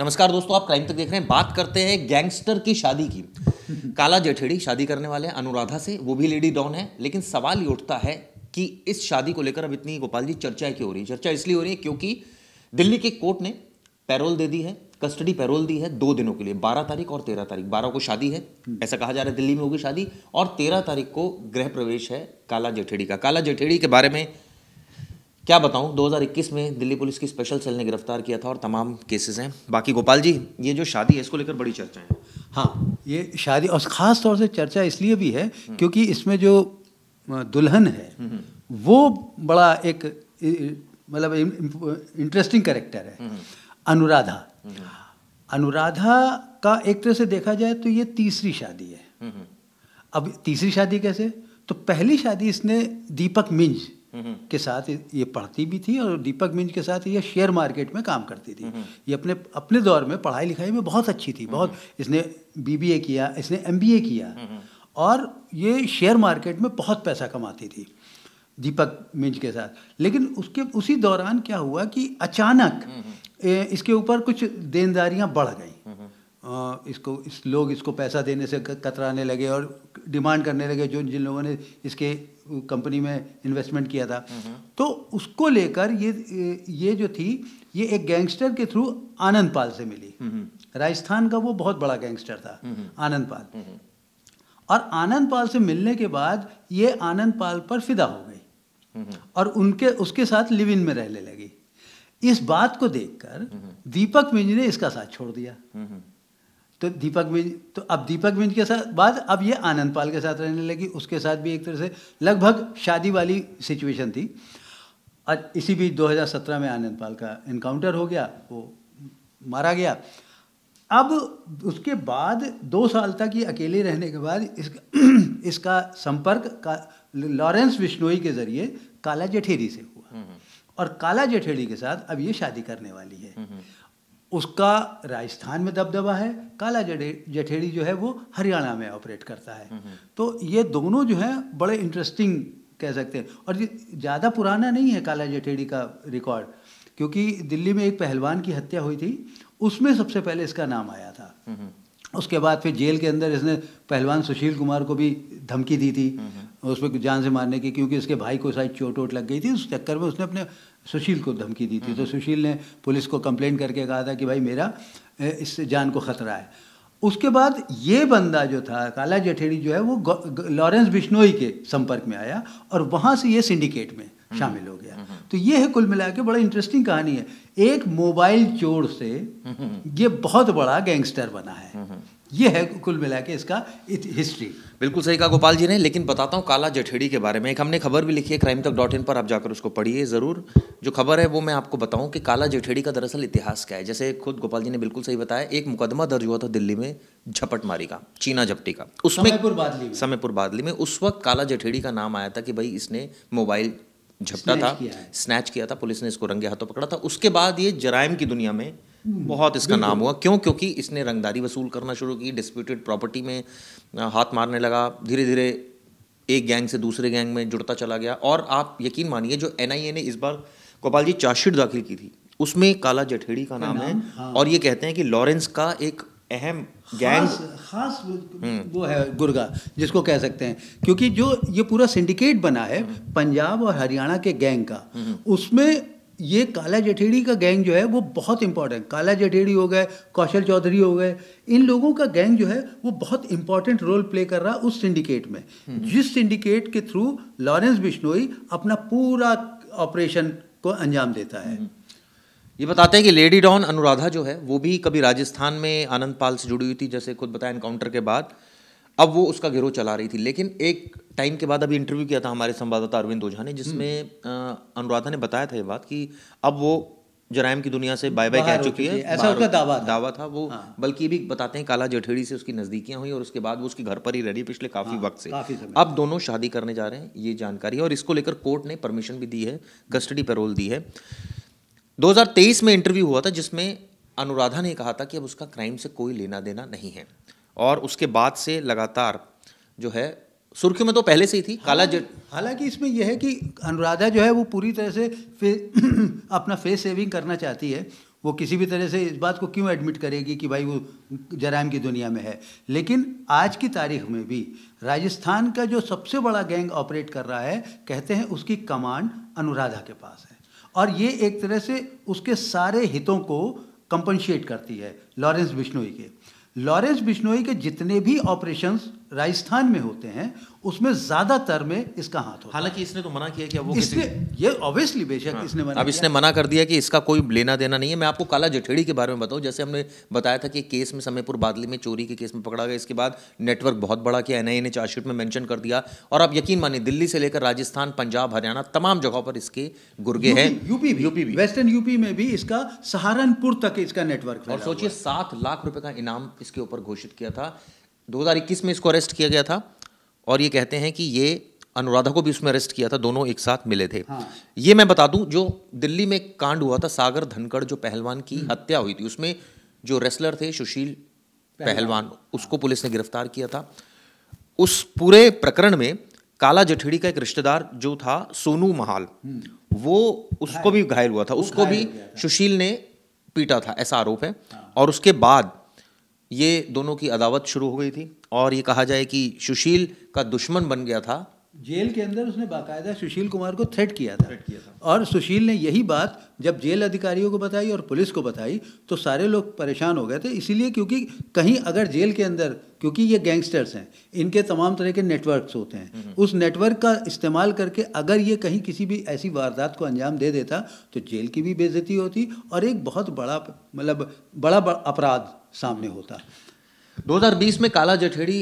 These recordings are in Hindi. नमस्कार दोस्तों, आप क्राइम तक देख रहे हैं। बात करते हैं गैंगस्टर की शादी की। काला जठेड़ी शादी करने वाले हैं अनुराधा से, वो भी लेडी डॉन है। लेकिन सवाल ये उठता है कि इस शादी को लेकर अब इतनी गोपाल जी चर्चा क्यों हो रही है? चर्चा इसलिए हो रही है क्योंकि दिल्ली की कोर्ट ने पैरोल दे दी है, कस्टडी पैरोल दी है 2 दिनों के लिए, 12 तारीख और 13 तारीख। 12 को शादी है, ऐसा कहा जा रहा है, दिल्ली में होगी शादी, और 13 तारीख को गृह प्रवेश है काला जठेड़ी का। काला जठेड़ी के बारे में क्या बताऊं, 2021 में दिल्ली पुलिस की स्पेशल सेल ने गिरफ्तार किया था और तमाम केसेस हैं। बाकी गोपाल जी, ये जो शादी है इसको लेकर बड़ी चर्चा है। हाँ, ये शादी और ख़ास तौर से चर्चा इसलिए भी है क्योंकि इसमें जो दुल्हन है वो बड़ा एक मतलब इंटरेस्टिंग कैरेक्टर है, अनुराधा। अनुराधा का एक तरह से देखा जाए तो ये तीसरी शादी है। अब तीसरी शादी कैसे? तो पहली शादी इसने दीपक मिंज के साथ, ये पढ़ती भी थी और दीपक मिंज के साथ ये शेयर मार्केट में काम करती थी। ये अपने दौर में पढ़ाई लिखाई में बहुत अच्छी थी, बहुत। इसने बीबीए किया, इसने एमबीए किया और ये शेयर मार्केट में बहुत पैसा कमाती थी दीपक मिंज के साथ। लेकिन उसके उसी दौरान क्या हुआ कि अचानक इसके ऊपर कुछ देनदारियां बढ़ गई। लोग इसको पैसा देने से कतराने लगे और डिमांड करने लगे, जिन लोगों ने इसके कंपनी में इन्वेस्टमेंट किया था। तो उसको लेकर ये जो थी, ये एक गैंगस्टर के थ्रू आनंदपाल से मिली। राजस्थान का वो बहुत बड़ा गैंगस्टर था, आनंदपाल। और आनंदपाल से मिलने के बाद ये आनंदपाल पर फिदा हो गई और उसके साथ लिव इन में रहने लगी। इस बात को देखकर दीपक मिंज ने इसका साथ छोड़ दिया। तो अब दीपक मिंज के साथ बाद अब ये आनंदपाल के साथ रहने लगी। उसके साथ भी एक तरह से लगभग शादी वाली सिचुएशन थी। और इसी बीच 2017 में आनंदपाल का इनकाउंटर हो गया, वो मारा गया। अब उसके बाद 2 साल तक ये अकेले रहने के बाद इसका संपर्क लॉरेंस बिश्नोई के जरिए काला जठेड़ी से हुआ और काला जठेड़ी के साथ अब ये शादी करने वाली है। उसका राजस्थान में दबदबा है, काला जठेड़ी जो है वो हरियाणा में ऑपरेट करता है। तो ये दोनों जो हैं बड़े इंटरेस्टिंग कह सकते हैं। और ये ज़्यादा पुराना नहीं है काला जठेड़ी का रिकॉर्ड, क्योंकि दिल्ली में एक पहलवान की हत्या हुई थी, उसमें सबसे पहले इसका नाम आया था। उसके बाद फिर जेल के अंदर इसने पहलवान सुशील कुमार को भी धमकी दी थी, उसमें जान से मारने की, क्योंकि इसके भाई को शायद चोट वोट लग गई थी। उस चक्कर में उसने अपने सुशील को धमकी दी थी। तो सुशील ने पुलिस को कंप्लेंट करके कहा था कि भाई मेरा इससे जान को खतरा है। उसके बाद ये बंदा जो था काला जठेड़ी जो है वो लॉरेंस बिश्नोई के संपर्क में आया और वहाँ से ये सिंडिकेट में शामिल हो गया। तो ये है कुल मिला के बड़ा इंटरेस्टिंग कहानी है। एक मोबाइल चोर से ये बहुत बड़ा गैंगस्टर बना है। ये है कुल मिला के इसका हिस्ट्री। बिल्कुल सही कहा गोपाल जी ने। लेकिन बताता हूँ काला जठेड़ी के बारे में, एक हमने खबर भी लिखी है crimetech.in पर, आप जाकर उसको पढ़िए ज़रूर। जो खबर है वो मैं आपको बताऊँ कि काला जठेड़ी का दरअसल इतिहास क्या है। जैसे खुद गोपाल जी ने बिल्कुल सही बताया, एक मुकदमा दर्ज हुआ था दिल्ली में झपटमारी का, चीना झपटी का, उसमें समयपुर बादली में। उस वक्त काला जठेड़ी का नाम आया था कि भाई इसने मोबाइल झपटा था, स्नैच किया था, पुलिस ने इसको रंगे हाथों पकड़ा था। उसके बाद ये जराइम की दुनिया में बहुत इसका नाम हुआ। क्यों? क्योंकि इसने रंगदारी वसूल करना शुरू की, डिस्प्यूटेड प्रॉपर्टी में हाथ मारने लगा, धीरे धीरे एक गैंग से दूसरे गैंग में जुड़ता चला गया। और आप यकीन मानिए, जो NIA ने इस बार गोपाल जी चार्जशीट दाखिल की थी उसमें काला जठेड़ी का नाम है। हाँ। और ये कहते हैं कि लॉरेंस का एक अहम गैंग खास वो है गुर्गा, जिसको कह सकते हैं, क्योंकि जो ये पूरा सिंडिकेट बना है पंजाब और हरियाणा के गैंग का, उसमें ये काला जठेड़ी का गैंग जो है वो बहुत इंपॉर्टेंट। काला जठेड़ी हो गए, कौशल चौधरी हो गए, इन लोगों का गैंग जो है वो बहुत इंपॉर्टेंट रोल प्ले कर रहा है उस सिंडिकेट में, जिस सिंडिकेट के थ्रू लॉरेंस बिश्नोई अपना पूरा ऑपरेशन को अंजाम देता है। ये बताते हैं कि लेडी डॉन अनुराधा जो है वो भी कभी राजस्थान में आनंदपाल से जुड़ी हुई थी, जैसे खुद बताया एनकाउंटर के बाद। अब वो उसका गिरोह चला रही थी, लेकिन एक टाइम के बाद, अभी इंटरव्यू किया था हमारे संवाददाता अरविंद धोझा ने, जिसमें अनुराधा ने बताया था ये बात कि अब वो जराइम की दुनिया से बाय बाय कह चुकी है, ऐसा उसका दावा था वो। हाँ। बल्कि भी बताते हैं काला जठेड़ी से उसकी नज़दीकियां हुई और उसके बाद वो उसके घर पर ही रह रही पिछले काफ़ी वक्त से। अब दोनों शादी करने जा रहे हैं, ये जानकारी है। और इसको लेकर कोर्ट ने परमिशन भी दी है, कस्टडी पैरोल दी है। 2023 में इंटरव्यू हुआ था जिसमें अनुराधा ने कहा था कि अब उसका क्राइम से कोई लेना देना नहीं है। और उसके बाद से लगातार जो है सुर्खियों में तो पहले से ही थी काला जट। हालांकि इसमें यह है कि अनुराधा जो है वो पूरी तरह से अपना फेस सेविंग करना चाहती है। वो किसी भी तरह से इस बात को क्यों एडमिट करेगी कि भाई वो जराइम की दुनिया में है। लेकिन आज की तारीख में भी राजस्थान का जो सबसे बड़ा गैंग ऑपरेट कर रहा है, कहते हैं उसकी कमांड अनुराधा के पास है, और ये एक तरह से उसके सारे हितों को कंपनसेट करती है। लॉरेंस बिश्नोई के जितने भी ऑपरेशंस राजस्थान में होते हैं उसमें ज्यादातर में इसका हाथ हो। हालांकि इसने तो मना किया कि वो इसने ये ऑब्वियसली बेशक इसने मना अब इसने मना कर दिया कि इसका कोई लेना देना नहीं है। मैं आपको काला जठेड़ी के बारे में बताऊं, जैसे हमने बताया था कि केस में समयपुर बादली में चोरी के केस में पकड़ा गया, इसके बाद नेटवर्क बहुत बड़ा किया, एनआईए ने चार्जशीट में मेंशन कर दिया, और आप यकीन मानिए दिल्ली से लेकर राजस्थान, पंजाब, हरियाणा तमाम जगहों पर इसके गुर्गे हैं। यूपी वेस्टर्न यूपी में भी इसका, सहारनपुर तक इसका नेटवर्क, और सोचिए 7 लाख रुपए का इनाम इसके ऊपर घोषित किया था। 2021 में इसको अरेस्ट किया गया था, और ये कहते हैं कि ये अनुराधा को भी उसमें अरेस्ट किया था, दोनों एक साथ मिले थे। हाँ। ये मैं बता दूं, जो दिल्ली में कांड हुआ था सागर धनखड़ जो पहलवान की हत्या हुई थी, उसमें जो रेसलर थे सुशील पहलवान, उसको पुलिस ने गिरफ्तार किया था। उस पूरे प्रकरण में काला जठेड़ी का एक रिश्तेदार जो था सोनू महाल, वो उसको भी घायल हुआ था, उसको भी सुशील ने पीटा था, ऐसा आरोप है। और उसके बाद ये दोनों की अदावत शुरू हो गई थी, और ये कहा जाए कि सुशील का दुश्मन बन गया था। जेल के अंदर उसने बाकायदा सुशील कुमार को थ्रेट किया था। और सुशील ने यही बात जब जेल अधिकारियों को बताई और पुलिस को बताई तो सारे लोग परेशान हो गए थे, इसीलिए क्योंकि कहीं अगर जेल के अंदर, क्योंकि ये गैंगस्टर्स हैं, इनके तमाम तरह के नेटवर्क्स होते हैं, उस नेटवर्क का इस्तेमाल करके अगर ये कहीं किसी भी ऐसी वारदात को अंजाम दे देता तो जेल की भी बेइज्जती होती और एक बहुत बड़ा मतलब बड़ा अपराध सामने होता। 2020 में काला जठेड़ी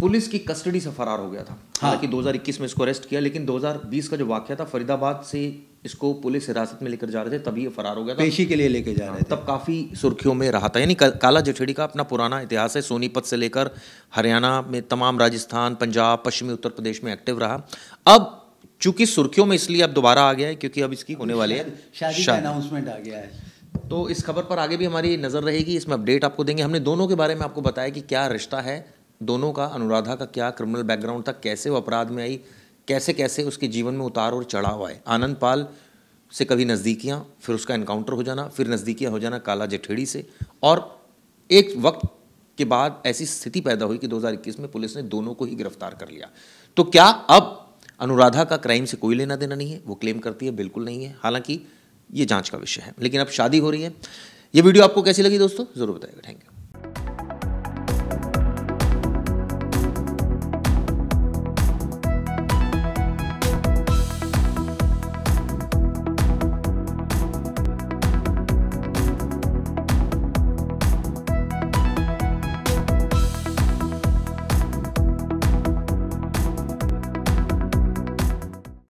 पुलिस की कस्टडी से फरार हो गया था। हालांकि 2021 में इसको अरेस्ट किया, लेकिन 2020 का जो वाकया था, फरीदाबाद से इसको पुलिस हिरासत में लेकर जा रहे थे, तभी ये फरार हो गया था, पेशी के लिए लेके जा रहे थे, तब काफ़ी सुर्खियों में रहा था। यानी काला जठेड़ी का अपना पुराना इतिहास है, सोनीपत से लेकर हरियाणा में तमाम, राजस्थान, पंजाब, पश्चिमी उत्तर प्रदेश में एक्टिव रहा। अब चूंकि सुर्खियों में इसलिए अब दोबारा आ गया है क्योंकि अब इसकी होने वाली है शादी का अनाउंसमेंट आ गया है, तो इस खबर पर आगे भी हमारी नज़र रहेगी, इसमें अपडेट आपको देंगे। हमने दोनों के बारे में आपको बताया कि क्या रिश्ता है दोनों का, अनुराधा का क्या क्रिमिनल बैकग्राउंड था, कैसे वो अपराध में आई, कैसे कैसे उसके जीवन में उतार और चढ़ाव आए, आनंदपाल से कभी नज़दीकियाँ, फिर उसका एनकाउंटर हो जाना, फिर नज़दीकियाँ हो जाना काला जठेड़ी से, और एक वक्त के बाद ऐसी स्थिति पैदा हुई कि 2021 में पुलिस ने दोनों को ही गिरफ्तार कर लिया। तो क्या अब अनुराधा का क्राइम से कोई लेना देना नहीं है, वो क्लेम करती है, बिल्कुल नहीं है, हालांकि ये जाँच का विषय है। लेकिन अब शादी हो रही है। ये वीडियो आपको कैसी लगी दोस्तों, ज़रूर बताइएगा। Thank you.